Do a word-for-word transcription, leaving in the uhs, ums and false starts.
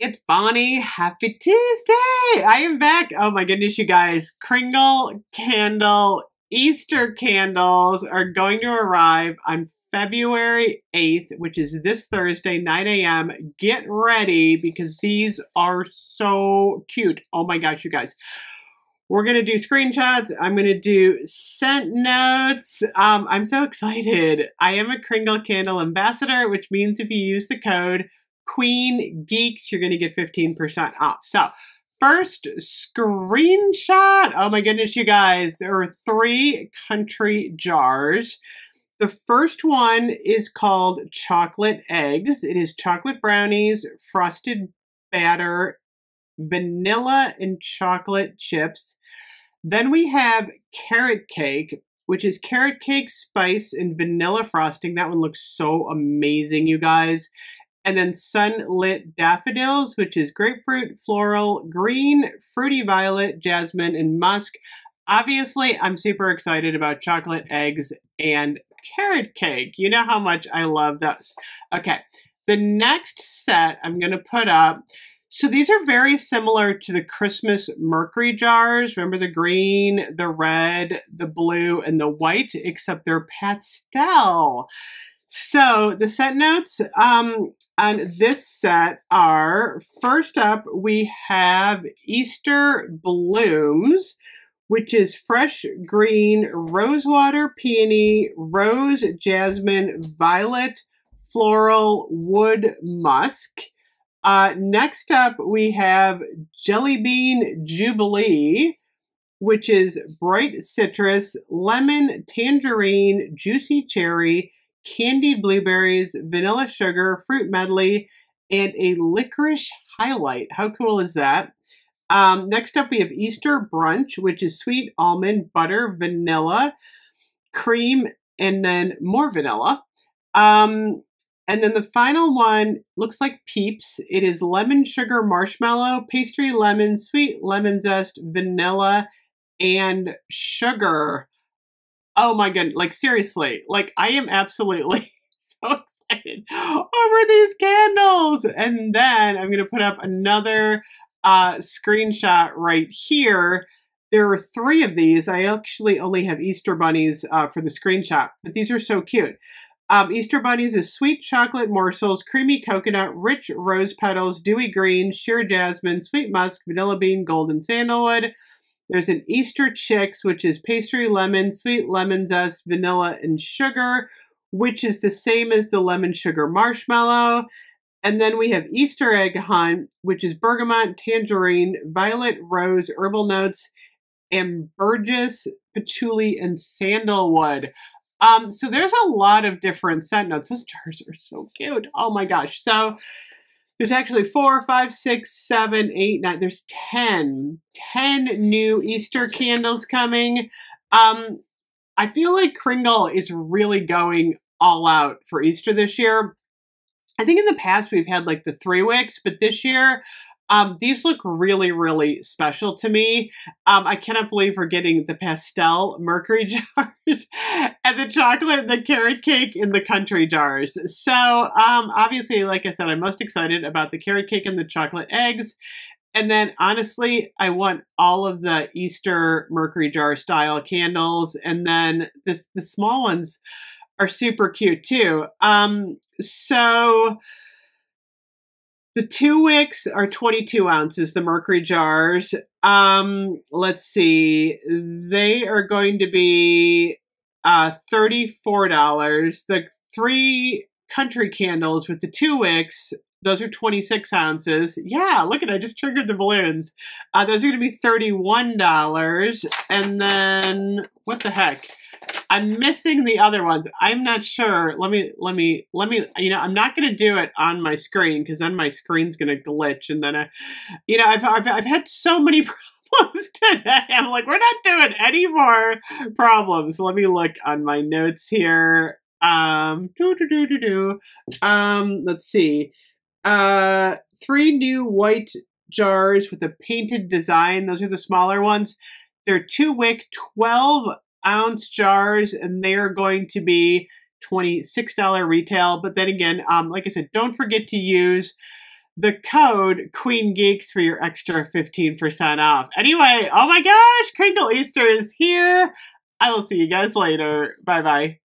It's Bonnie. Happy Tuesday! I am back. Oh my goodness, you guys. Kringle Candle Easter candles are going to arrive on February eighth, which is this Thursday, nine A M Get ready because these are so cute. Oh my gosh, you guys. We're going to do screenshots. I'm going to do scent notes. Um, I'm so excited. I am a Kringle Candle ambassador, which means if you use the code Queen Geeks, you're going to get fifteen percent off. So first screenshot. Oh my goodness, you guys, there are three country jars. The first one is called chocolate eggs. It is chocolate brownies, frosted batter, vanilla and chocolate chips. Then we have carrot cake, which is carrot cake, spice, and vanilla frosting. That one looks so amazing, you guys. And then sunlit daffodils, which is grapefruit, floral, green, fruity violet, jasmine, and musk. Obviously, I'm super excited about chocolate eggs and carrot cake. You know how much I love those. Okay, the next set I'm going to put up. So these are very similar to the Christmas Mercury jars. Remember the green, the red, the blue, and the white, except they're pastel. So the set notes um, on this set are, first up, we have Easter Blooms, which is fresh green, rosewater, peony, rose, jasmine, violet, floral, wood, musk. Uh, next up, we have Jelly Bean Jubilee, which is bright citrus, lemon, tangerine, juicy cherry, candied blueberries, vanilla sugar, fruit medley, and a licorice highlight. How cool is that? Um, next up, we have Easter Brunch, which is sweet almond, butter, vanilla, cream, and then more vanilla. Um, and then the final one looks like Peeps. It is lemon sugar marshmallow, pastry lemon, sweet lemon zest, vanilla, and sugar. Oh my goodness, like seriously, like I am absolutely so excited over these candles. And then I'm going to put up another uh, screenshot right here. There are three of these. I actually only have Easter bunnies uh, for the screenshot, but these are so cute. Um, Easter bunnies is sweet chocolate morsels, creamy coconut, rich rose petals, dewy green, sheer jasmine, sweet musk, vanilla bean, golden sandalwood. There's an Easter Chicks, which is pastry lemon, sweet lemon zest, vanilla, and sugar, which is the same as the lemon sugar marshmallow. And then we have Easter Egg Hunt, which is bergamot, tangerine, violet, rose, herbal notes, and ambergris, patchouli, and sandalwood. Um, so there's a lot of different scent notes. Those jars are so cute. Oh my gosh. So there's actually four, five, six, seven, eight, nine. There's ten. ten new Easter candles coming. Um, I feel like Kringle is really going all out for Easter this year. I think in the past we've had like the three wicks, but this year um, these look really, really special to me. Um, I cannot believe we're getting the pastel Mercury jars and the chocolate, the carrot cake in the country jars. So um, obviously, like I said, I'm most excited about the carrot cake and the chocolate eggs. And then honestly, I want all of the Easter Mercury jar style candles. And then the, the small ones are super cute too. Um, so the two wicks are twenty-two ounces, the Mercury jars. Um, let's see, they are going to be uh, thirty-four dollars. The three country candles with the two wicks, those are twenty-six ounces. Yeah, look at it, I just triggered the balloons. Uh, those are gonna be thirty-one dollars. And then, what the heck? I'm missing the other ones. I'm not sure. Let me, let me, let me, you know, I'm not going to do it on my screen because then my screen's going to glitch. And then, I, you know, I've, I've, I've had so many problems today. I'm like, we're not doing any more problems. Let me look on my notes here. Um, do, do, do, do, do. Um, let's see. Uh, three new white jars with a painted design. Those are the smaller ones. They're two wick, twelve ounce jars, and they are going to be twenty-six dollars retail. But then again, um, like I said, don't forget to use the code QueenGeeks for your extra fifteen percent off. Anyway, oh my gosh, Kringle Easter is here. I will see you guys later. Bye-bye.